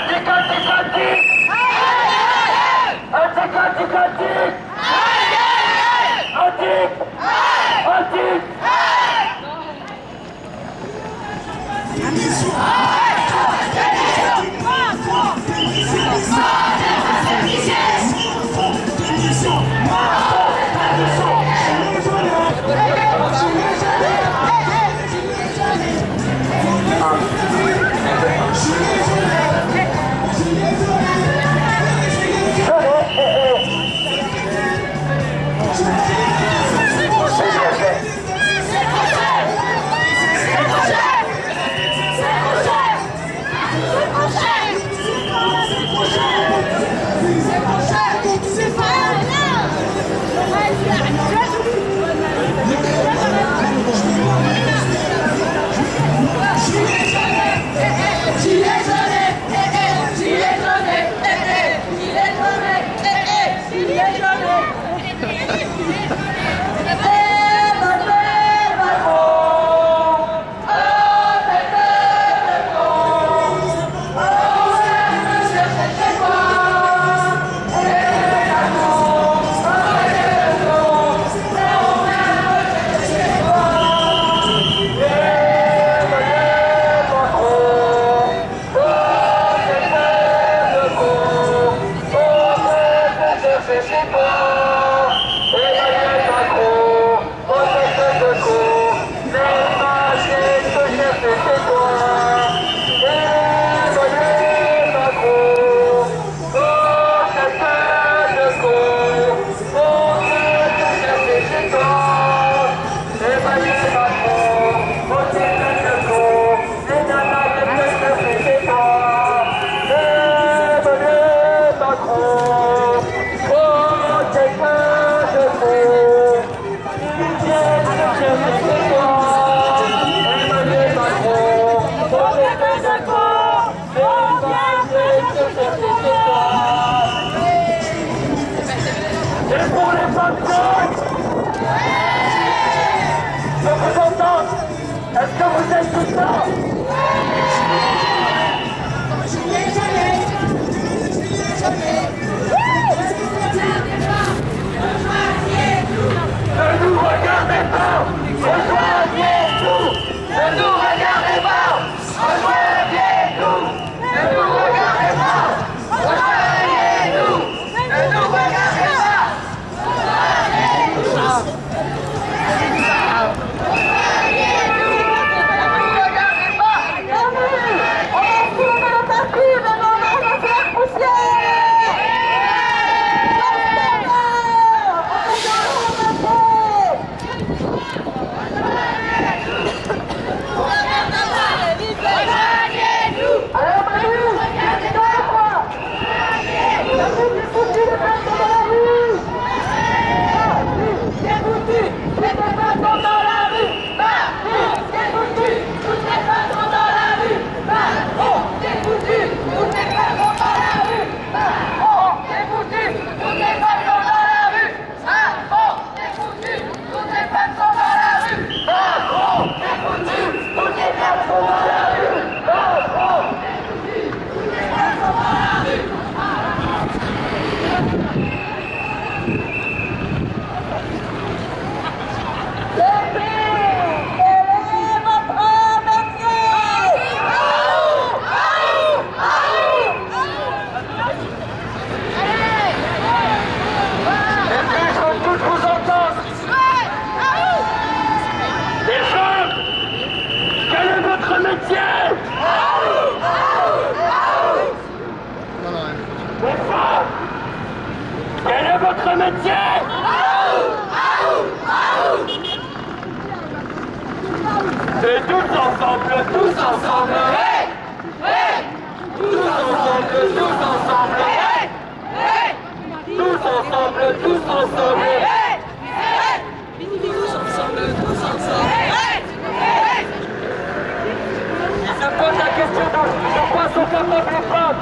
Capable de prendre.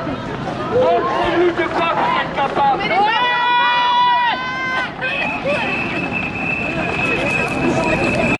Donc c'est lui de quoi vous êtes capable.